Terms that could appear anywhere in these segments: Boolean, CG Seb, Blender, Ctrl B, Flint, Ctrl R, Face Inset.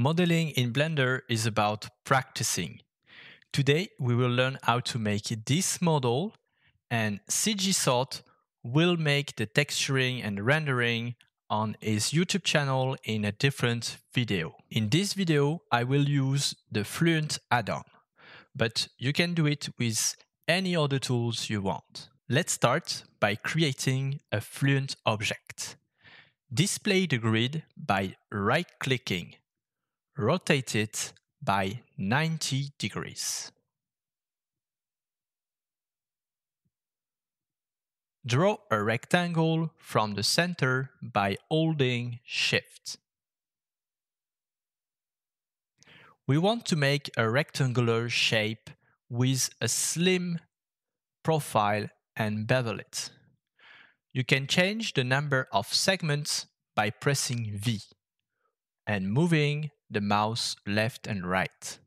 Modeling in Blender is about practicing. Today, we will learn how to make this model, and CG Seb will make the texturing and rendering on his YouTube channel in a different video. In this video, I will use the Flint add-on, but you can do it with any other tools you want. Let's start by creating a Flint object. Display the grid by right-clicking. Rotate it by 90 degrees. Draw a rectangle from the center by holding Shift. We want to make a rectangular shape with a slim profile and bevel it. You can change the number of segments by pressing V and moving the mouse left and right.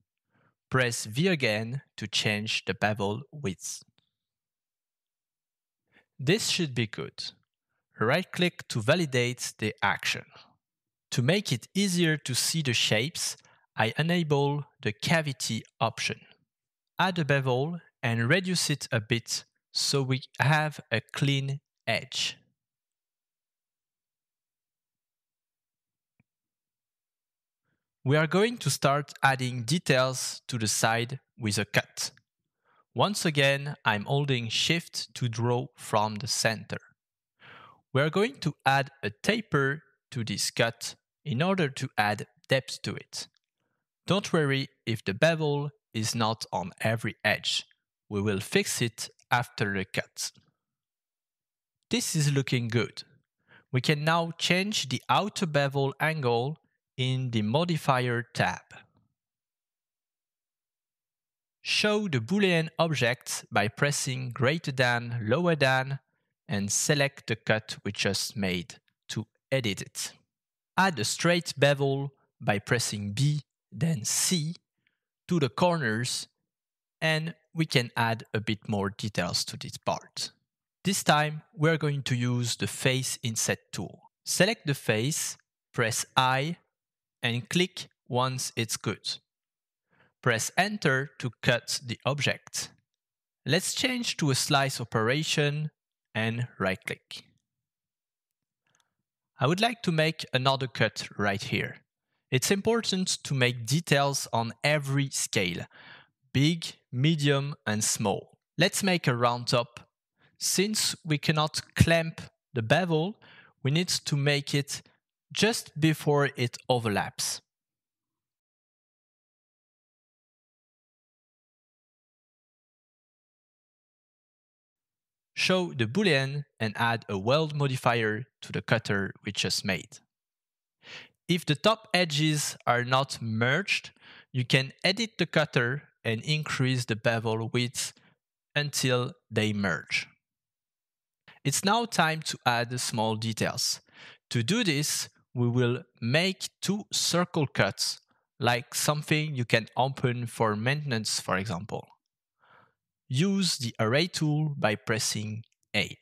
Press V again to change the bevel width. This should be good. Right-click to validate the action. To make it easier to see the shapes, I enable the cavity option. Add a bevel and reduce it a bit so we have a clean edge. We are going to start adding details to the side with a cut. Once again, I'm holding Shift to draw from the center. We are going to add a taper to this cut in order to add depth to it. Don't worry if the bevel is not on every edge. We will fix it after the cut. This is looking good. We can now change the outer bevel angle in the Modifier tab. Show the Boolean object by pressing greater than, lower than, and select the cut we just made to edit it. Add a straight bevel by pressing B, then C, to the corners, and we can add a bit more details to this part. This time, we are going to use the Face Inset tool. Select the face, press I, and click once it's good. Press Enter to cut the object. Let's change to a slice operation and right-click. I would like to make another cut right here. It's important to make details on every scale, big, medium, and small. Let's make a round top. Since we cannot clamp the bevel, we need to make it just before it overlaps. Show the Boolean and add a weld modifier to the cutter we just made. If the top edges are not merged, you can edit the cutter and increase the bevel width until they merge. It's now time to add the small details. To do this, we will make two circle cuts, like something you can open for maintenance, for example. Use the Array tool by pressing A.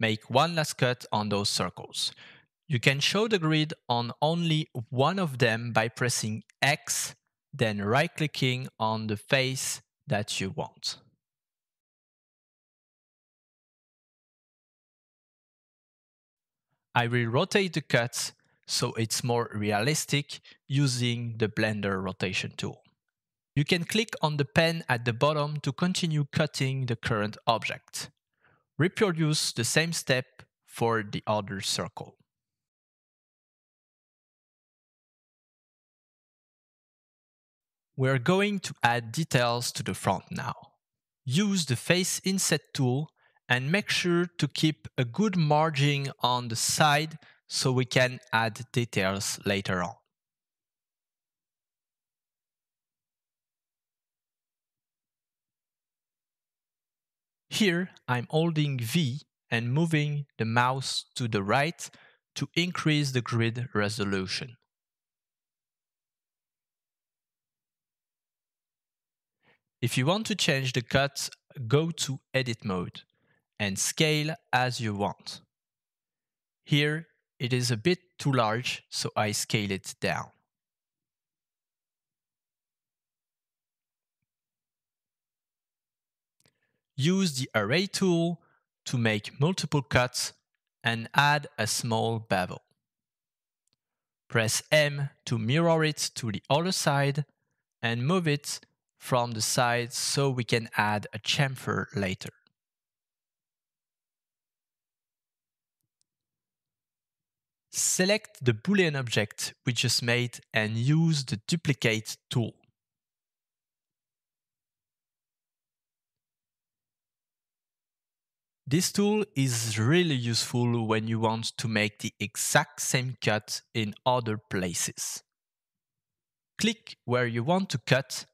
Make one last cut on those circles. You can show the grid on only one of them by pressing X, then right-clicking on the face that you want. I will rotate the cuts so it's more realistic using the Blender rotation tool. You can click on the pen at the bottom to continue cutting the current object. Reproduce the same step for the other circle. We're going to add details to the front now. Use the Face Inset tool and make sure to keep a good margin on the side so we can add details later on. Here, I'm holding V and moving the mouse to the right to increase the grid resolution. If you want to change the cut, go to Edit mode and scale as you want. Here, it is a bit bit too large, so I scale it down. Use the Array tool to make multiple cuts and add a small bevel. Press M to mirror it to the other side and move it from the side so we can add a chamfer later. Select the Boolean object we just made and use the Duplicate tool. This tool is really useful when you want to make the exact same cut in other places. Click where you want to cut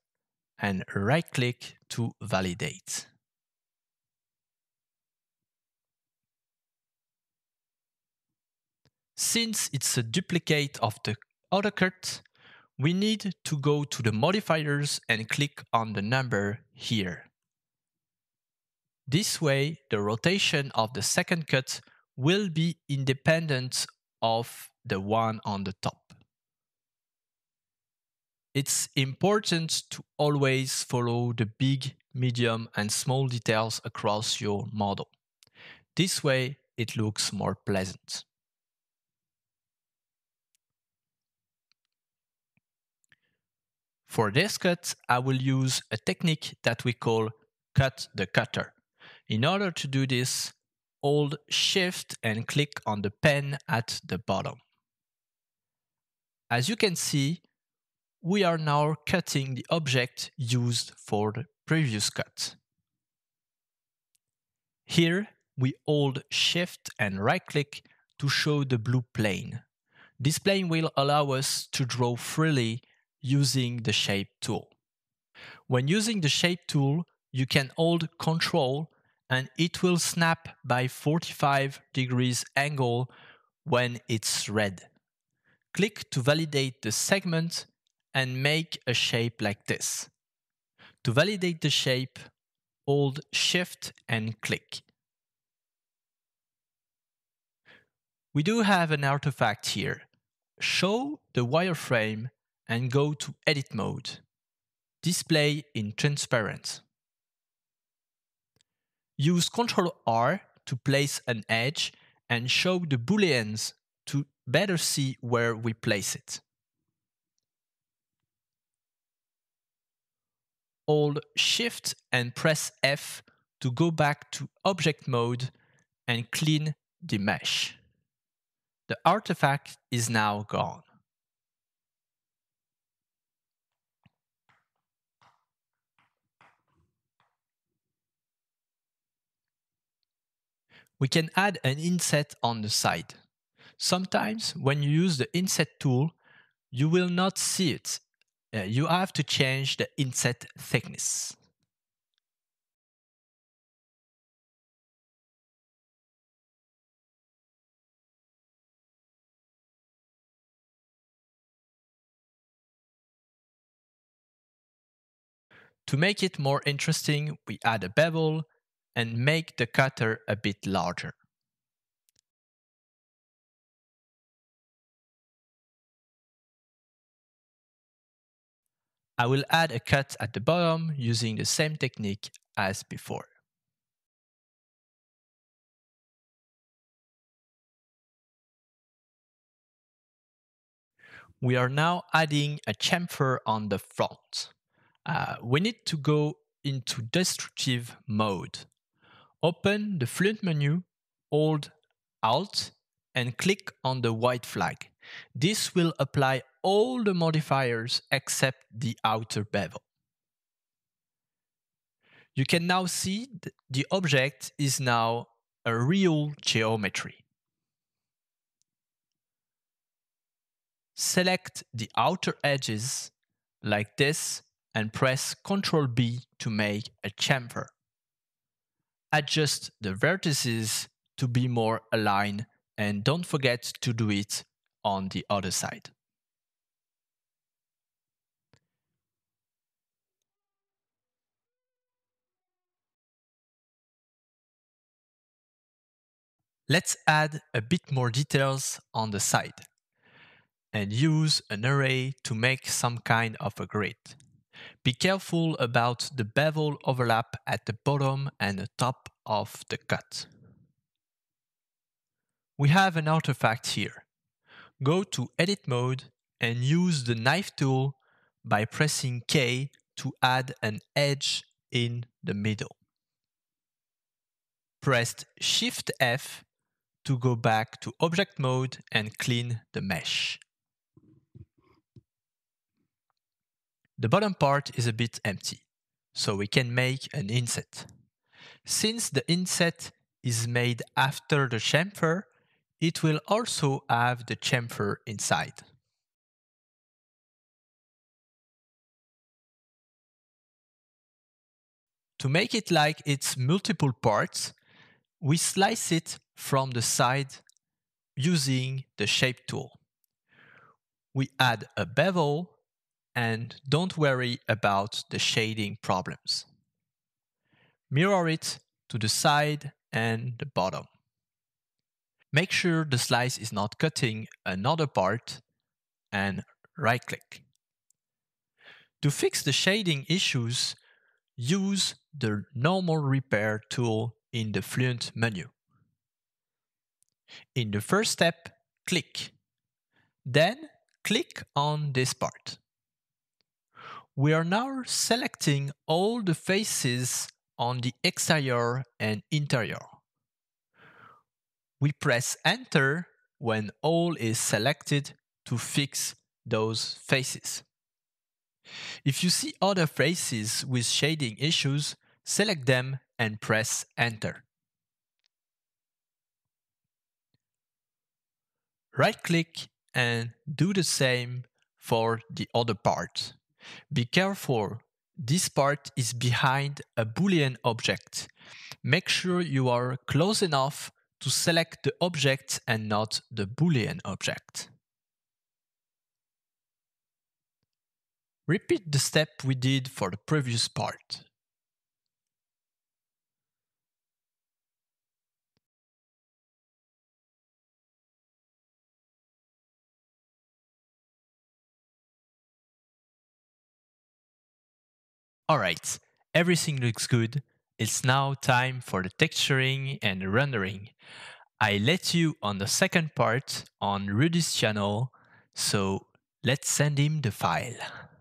and right-click to validate. Since it's a duplicate of the other cut, we need to go to the modifiers and click on the number here. This way, the rotation of the second cut will be independent of the one on the top. It's important to always follow the big, medium, and small details across your model. This way, it looks more pleasant. For this cut, I will use a technique that we call cut the cutter. In order to do this, hold Shift and click on the pen at the bottom. As you can see, we are now cutting the object used for the previous cut. Here, we hold Shift and right-click to show the blue plane. This plane will allow us to draw freely using the Shape tool. When using the Shape tool, you can hold Ctrl and it will snap by 45 degrees angle when it's red. Click to validate the segment and make a shape like this. To validate the shape, hold Shift and click. We do have an artifact here. Show the wireframe and go to Edit mode. Display in transparent. Use Ctrl R to place an edge and show the Booleans to better see where we place it. Hold Shift and press F to go back to object mode and clean the mesh. The artifact is now gone. We can add an inset on the side. Sometimes when you use the inset tool, you will not see it. You have to change the inset thickness. To make it more interesting, we add a bevel and make the cutter a bit larger. I will add a cut at the bottom using the same technique as before. We are now adding a chamfer on the front. We need to go into destructive mode. Open the Flint menu, hold Alt, and click on the white flag. This will apply all the modifiers except the outer bevel. You can now see the object is now a real geometry. Select the outer edges like this and press Ctrl B to make a chamfer. Adjust the vertices to be more aligned and don't forget to do it on the other side. Let's add a bit more details on the side. and use an array to make some kind of a grid. Be careful about the bevel overlap at the bottom and the top of the cut. We have an artifact here. Go to edit mode and use the knife tool by pressing K to add an edge in the middle. Press Shift F to go back to object mode and clean the mesh. The bottom part is a bit empty, so we can make an inset. Since the inset is made after the chamfer, it will also have the chamfer inside. To make it like its multiple parts, we slice it from the side using the shape tool. We add a bevel and don't worry about the shading problems. Mirror it to the side and the bottom. Make sure the slice is not cutting another part and right-click. To fix the shading issues, use the normal repair tool in the Flint menu. In the first step, click. Then click on this part. We are now selecting all the faces on the exterior and interior. We press Enter when all is selected to fix those faces. If you see other faces with shading issues, select them and press Enter. Right-click and do the same for the other part. Be careful, this part is behind a Boolean object. Make sure you are close enough to select the object and not the Boolean object. Repeat the step we did for the previous part. Alright, everything looks good. It's now time for the texturing and rendering. I let you on the second part on Rudy's channel, so let's send him the file.